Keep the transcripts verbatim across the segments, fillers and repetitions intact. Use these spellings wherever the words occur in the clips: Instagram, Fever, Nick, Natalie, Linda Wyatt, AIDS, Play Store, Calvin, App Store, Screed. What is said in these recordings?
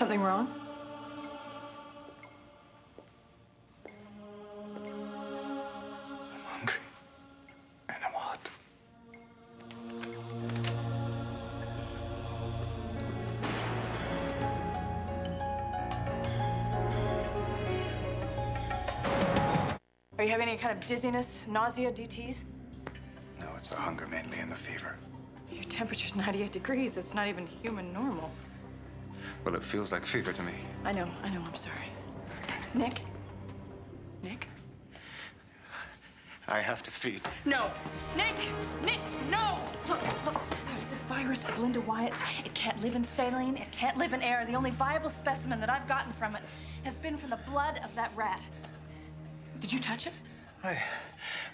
Something wrong? I'm hungry. And I'm hot. Are you having any kind of dizziness, nausea, D Ts? No, it's the hunger mainly and the fever. Your temperature's ninety-eight degrees. That's not even human normal. Well, it feels like fever to me. I know, I know, I'm sorry. Nick? Nick? I have to feed. No! Nick! Nick, no! Look, look, this virus of Linda Wyatt's, it can't live in saline, it can't live in air. The only viable specimen that I've gotten from it has been from the blood of that rat. Did you touch it? I,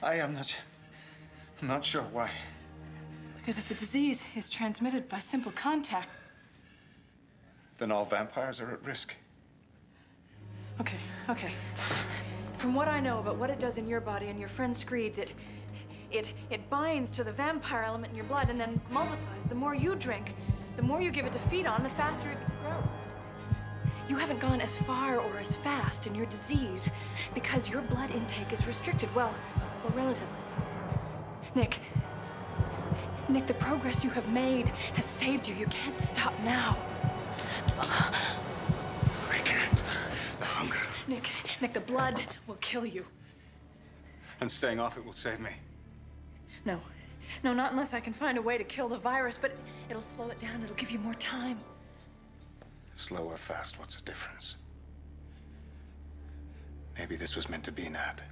I am not, I'm not sure why. Because if the disease is transmitted by simple contact, then all vampires are at risk. Okay, okay. From what I know about what it does in your body and your friend Screed's, it, it, it binds to the vampire element in your blood and then multiplies. The more you drink, the more you give it to feed on, the faster it grows. You haven't gone as far or as fast in your disease because your blood intake is restricted, well, well, relatively. Nick, Nick, the progress you have made has saved you. You can't stop now. I can't. The hunger. Nick, Nick, the blood will kill you. And staying off it will save me. No. No, not unless I can find a way to kill the virus, but it'll slow it down. It'll give you more time. Slow or fast, what's the difference? Maybe this was meant to be, Nat.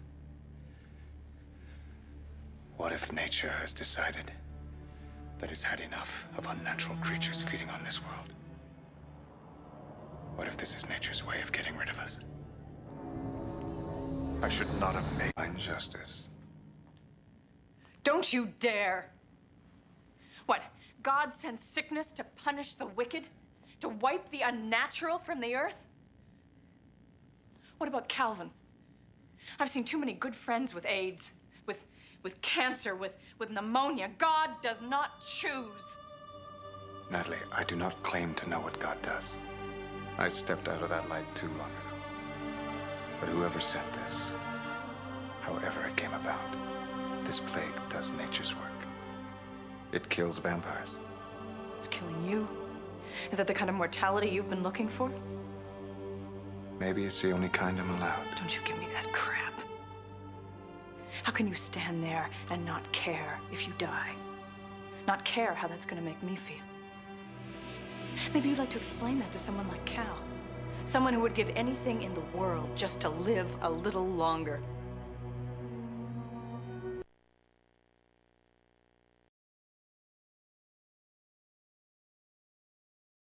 What if nature has decided that it's had enough of unnatural creatures feeding on this world? What if this is nature's way of getting rid of us? I should not have made injustice. Don't you dare! What, God sends sickness to punish the wicked? To wipe the unnatural from the earth? What about Calvin? I've seen too many good friends with AIDS, with, with cancer, with, with pneumonia. God does not choose. Natalie, I do not claim to know what God does. I stepped out of that light too long ago. But whoever sent this, however it came about, this plague does nature's work. It kills vampires. It's killing you. Is that the kind of mortality you've been looking for? Maybe it's the only kind I'm allowed. Don't you give me that crap. How can you stand there and not care if you die? Not care how that's going to make me feel? Maybe you'd like to explain that to someone like Cal. Someone who would give anything in the world just to live a little longer.